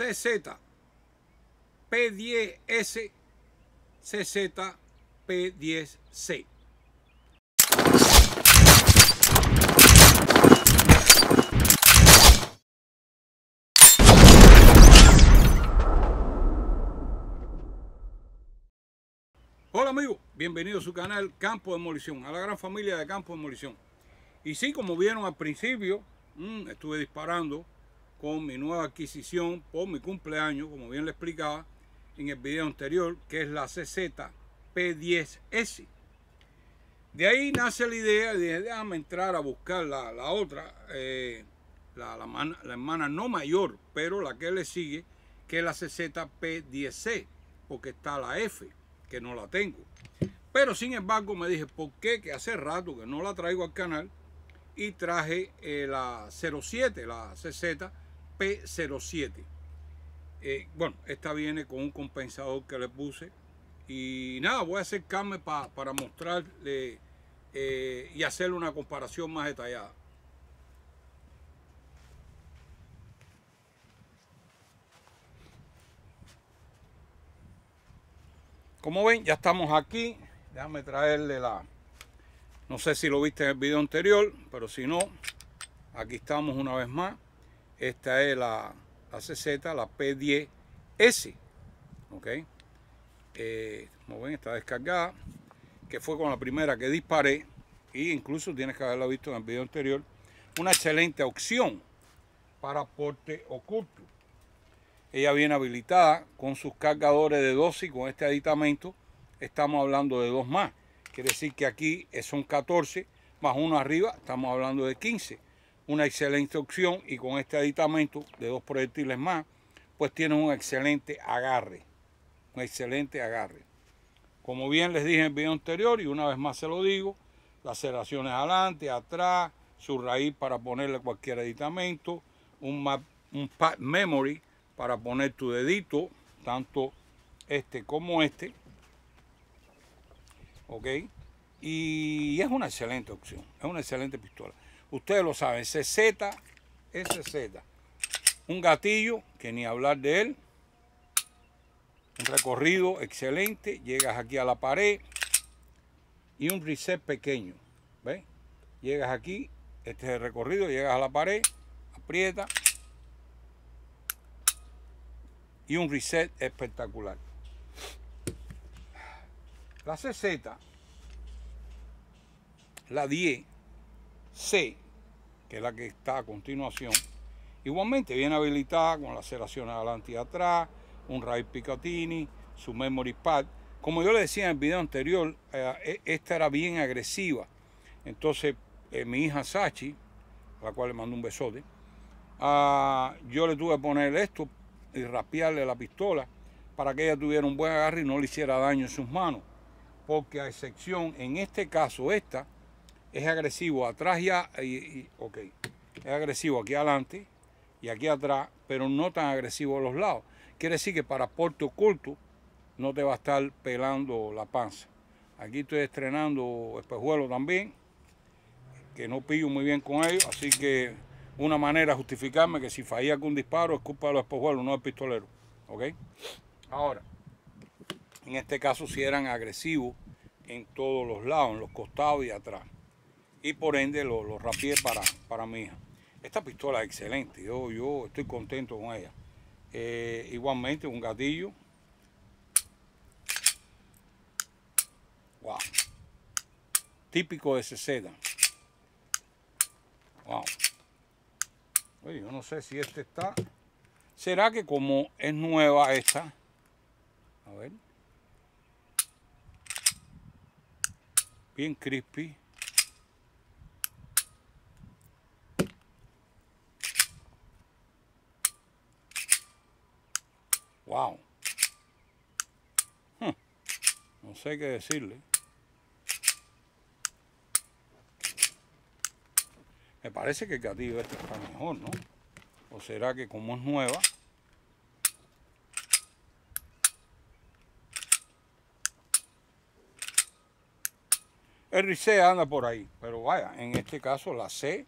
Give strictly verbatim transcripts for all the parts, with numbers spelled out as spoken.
C Z P diez S, C Z P diez C. Hola amigos, bienvenidos a su canal Campo de Demolicion, a la gran familia de Campo de Demolicion. Y sí, como vieron al principio, mmm, estuve disparando con mi nueva adquisición por mi cumpleaños, como bien le explicaba en el video anterior, que es la C Z P diez S. De ahí nace la idea de déjame entrar a buscar la, la otra, eh, la, la, la, la hermana no mayor, pero la que le sigue, que es la C Z P diez C, porque está la F, que no la tengo. Pero sin embargo me dije, ¿por qué? Que hace rato que no la traigo al canal, y traje eh, la cero siete, la C Z P cero siete. Eh, bueno, esta viene con un compensador que le puse. Y nada, voy a acercarme pa, para mostrarle eh, y hacerle una comparación más detallada. Como ven, ya estamos aquí. Déjame traerle la... No sé si lo viste en el video anterior, pero si no, aquí estamos una vez más. Esta es la, la C Z, la P diez S. ¿Ok? Eh, como ven, está descargada, que fue con la primera que disparé. Y incluso tienes que haberla visto en el video anterior. Una excelente opción para porte oculto. Ella viene habilitada con sus cargadores de dosis, con este aditamento. Estamos hablando de dos más. Quiere decir que aquí son catorce, más uno arriba, estamos hablando de quince. Una excelente opción, y con este aditamento de dos proyectiles más, pues tiene un excelente agarre. Un excelente agarre. Como bien les dije en el video anterior, y una vez más se lo digo, laceraciones adelante, atrás, su raíz para ponerle cualquier aditamento, un, map, un pad memory para poner tu dedito, tanto este como este. ¿Ok? Y es una excelente opción, es una excelente pistola. Ustedes lo saben, C Z, C Z. Un gatillo, que ni hablar de él. Un recorrido excelente, llegas aquí a la pared. Y un reset pequeño, ¿ves? Llegas aquí, este es el recorrido, llegas a la pared, aprieta. Y un reset espectacular. La C Z, la diez C, que es la que está a continuación, igualmente viene habilitada con laceraciones adelante y atrás, un raíz Picatinny, su memory pad. Como yo le decía en el video anterior, eh, esta era bien agresiva. Entonces, eh, mi hija Sachi, a la cual le mando un besote, ah, yo le tuve que poner esto y rapearle la pistola para que ella tuviera un buen agarre y no le hiciera daño en sus manos. Porque a excepción, en este caso esta, es agresivo atrás ya, y, y, ok, es agresivo aquí adelante y aquí atrás, pero no tan agresivo a los lados. Quiere decir que para porte oculto no te va a estar pelando la panza. Aquí estoy estrenando espejuelos también, que no pillo muy bien con ellos, así que una manera de justificarme que si fallé con un disparo es culpa de los espejuelos, no del pistolero. ¿Ok? Ahora, en este caso sí eran agresivos en todos los lados, en los costados y atrás. Y por ende lo, lo rapié para, para mi hija. Esta pistola es excelente, yo, yo estoy contento con ella. Eh, igualmente un gatillo. Wow. Típico de C Z. Wow. Oye, yo no sé si este está... ¿Será que como es nueva esta? A ver. Bien crispy. Wow. Huh. No sé qué decirle. Me parece que el gatillo este está mejor, ¿no? ¿O será que como es nueva? El reset anda por ahí, pero vaya, en este caso la C,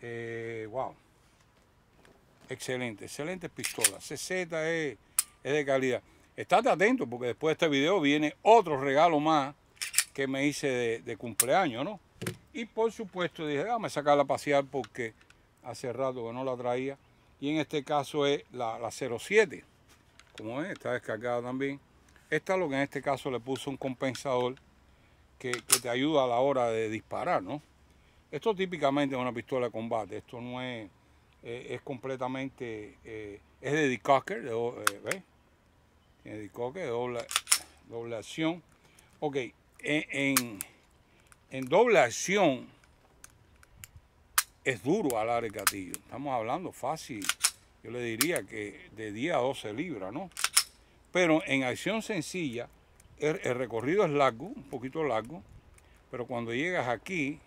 eh, wow, excelente, excelente pistola. C Z es, es de calidad. Estate atento porque después de este video viene otro regalo más que me hice de, de cumpleaños, ¿no? Y por supuesto dije, déjame sacarla a pasear porque hace rato que no la traía. Y en este caso es la, la cero siete. Como ven, está descargada también. Esta lo que en este caso le puso un compensador que, que te ayuda a la hora de disparar, ¿no? Esto típicamente es una pistola de combate. Esto no es... Eh, es completamente... Eh, es de discocker. De, eh, ¿ves? Tiene discocker de doble, doble acción. Ok. En, en, en doble acción... Es duro alar el gatillo. Estamos hablando fácil. Yo le diría que de diez a doce libras, ¿no? Pero en acción sencilla, el, el recorrido es largo, un poquito largo. Pero cuando llegas aquí,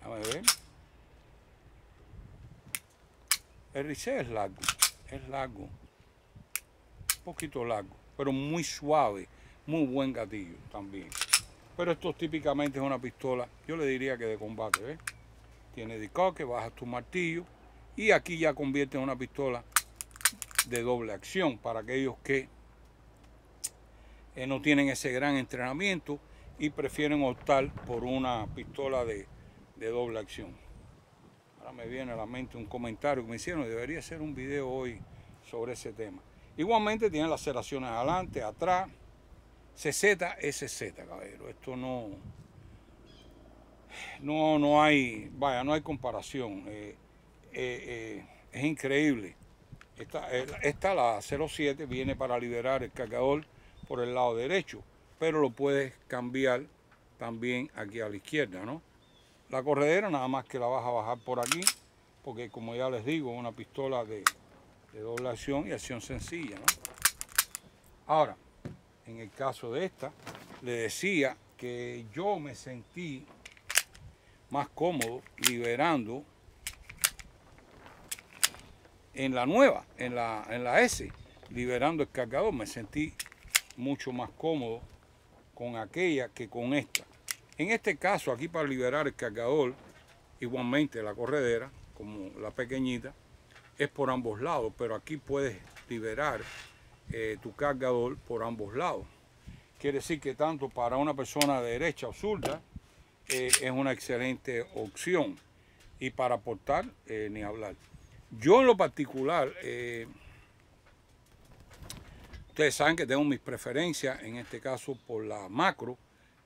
a ver, el rice es largo, es largo, un poquito largo, pero muy suave, muy buen gatillo también. Pero esto típicamente es una pistola, yo le diría que de combate, ¿ves? Tiene discoque, bajas tu martillo y aquí ya convierte en una pistola de doble acción para aquellos que eh, no tienen ese gran entrenamiento y prefieren optar por una pistola de, de doble acción. Ahora me viene a la mente un comentario que me hicieron, debería hacer un video hoy sobre ese tema. Igualmente tiene las serraciones adelante, atrás. C Z es C Z, caballero. Esto no, no, no hay, vaya, no hay comparación. Eh, eh, eh, es increíble. Esta, esta, la cero siete, viene para liberar el cargador por el lado derecho, pero lo puedes cambiar también aquí a la izquierda, ¿no? La corredera nada más que la vas a bajar por aquí, porque como ya les digo, es una pistola de, de doble acción y acción sencilla, ¿no? Ahora, en el caso de esta, le decía que yo me sentí más cómodo liberando en la nueva, en la, en la S, liberando el cargador, me sentí mucho más cómodo con aquella que con esta. En este caso, aquí para liberar el cargador, igualmente la corredera, como la pequeñita, es por ambos lados, pero aquí puedes liberar eh, tu cargador por ambos lados. Quiere decir que tanto para una persona de derecha o zurda, eh, es una excelente opción. Y para portar, eh, ni hablar. Yo en lo particular, eh, ustedes saben que tengo mis preferencias, en este caso por la macro,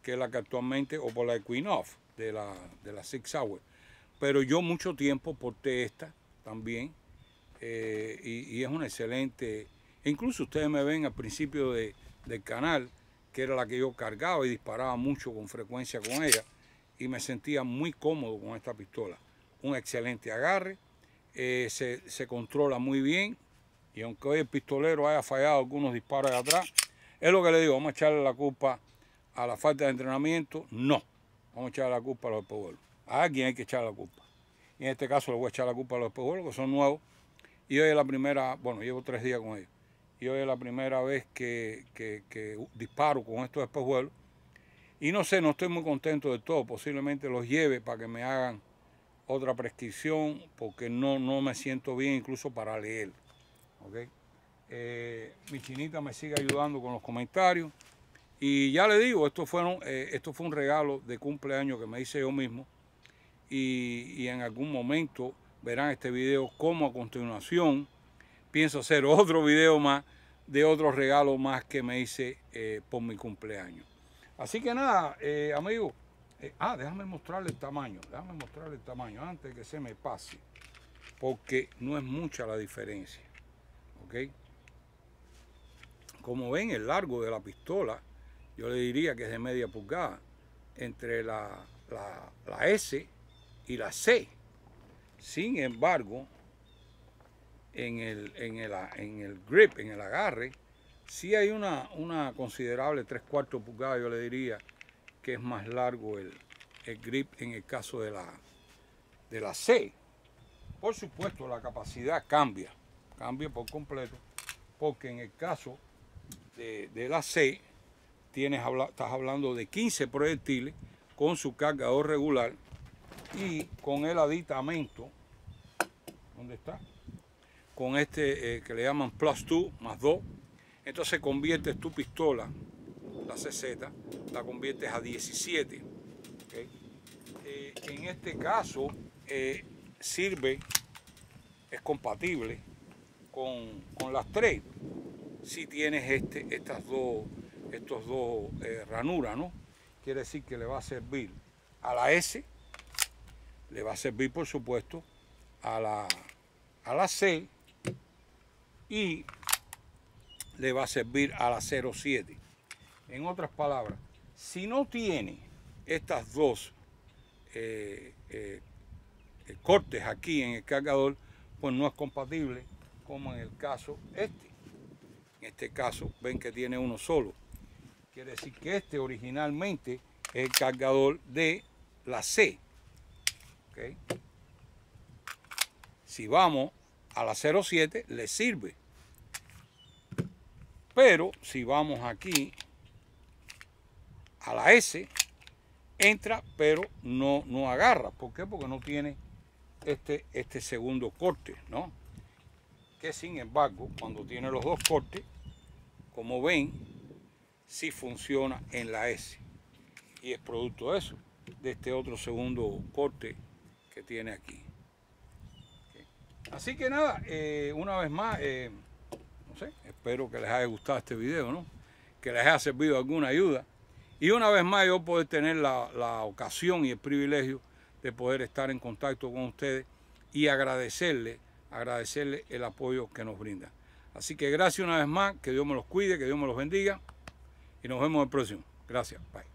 que es la que actualmente, o por la Equinox de la, de la Six Hour. Pero yo mucho tiempo porté esta también, eh, y, y es una excelente, incluso ustedes me ven al principio de, del canal, que era la que yo cargaba y disparaba mucho con frecuencia con ella, y me sentía muy cómodo con esta pistola. Un excelente agarre. Eh, se, se controla muy bien y aunque hoy el pistolero haya fallado algunos disparos de atrás, es lo que le digo, vamos a echarle la culpa a la falta de entrenamiento, no, vamos a echarle la culpa a los espejuelos, a alguien hay que echar la culpa, y en este caso le voy a echar la culpa a los espejuelos que son nuevos y hoy es la primera, bueno, llevo tres días con ellos y hoy es la primera vez que, que, que disparo con estos espejuelos y no sé, no estoy muy contento de todo, posiblemente los lleve para que me hagan otra prescripción porque no, no me siento bien incluso para leer, ¿okay? Eh, mi chinita me sigue ayudando con los comentarios y ya le digo, esto, fueron, eh, esto fue un regalo de cumpleaños que me hice yo mismo y, y en algún momento verán este video como a continuación pienso hacer otro video más de otro regalo más que me hice eh, por mi cumpleaños. Así que nada, eh, amigos, ah, déjame mostrarle el tamaño, déjame mostrarle el tamaño antes de que se me pase, porque no es mucha la diferencia, ¿ok? Como ven, el largo de la pistola, yo le diría que es de media pulgada, entre la, la, la S y la C. Sin embargo, en el, en el, en el grip, en el agarre, sí hay una, una considerable tres cuartos pulgadas, yo le diría, que es más largo el, el grip en el caso de la, de la C. Por supuesto, la capacidad cambia, cambia por completo, porque en el caso de, de la C, tienes, estás hablando de quince proyectiles con su cargador regular y con el aditamento, ¿dónde está? con este eh, que le llaman plus dos, más dos, entonces conviertes tu pistola, la C Z, la conviertes a diecisiete. ¿Okay? Eh, en este caso eh, sirve, es compatible con, con las tres, si tienes este, estas dos, estos dos eh, ranuras, ¿no? Quiere decir que le va a servir a la S, le va a servir por supuesto a la, a la C y le va a servir a la cero siete. En otras palabras, si no tiene estas dos eh, eh, cortes aquí en el cargador, pues no es compatible, como en el caso este. En este caso ven que tiene uno solo. Quiere decir que este originalmente es el cargador de la C. ¿Okay? Si vamos a la cero siete le sirve. Pero si vamos aquí a la S, entra pero no, no agarra. ¿Por qué? Porque no tiene este, este segundo corte, ¿no? Que sin embargo, cuando tiene los dos cortes, como ven, si sí funciona en la S, y es producto de eso, de este otro segundo corte que tiene aquí. Okay. Así que nada, eh, una vez más, eh, no sé, espero que les haya gustado este video, ¿no? Que les haya servido alguna ayuda, y una vez más yo poder tener la, la ocasión y el privilegio de poder estar en contacto con ustedes y agradecerle, agradecerle el apoyo que nos brindan. Así que gracias una vez más, que Dios me los cuide, que Dios me los bendiga. Y nos vemos en el próximo. Gracias. Bye.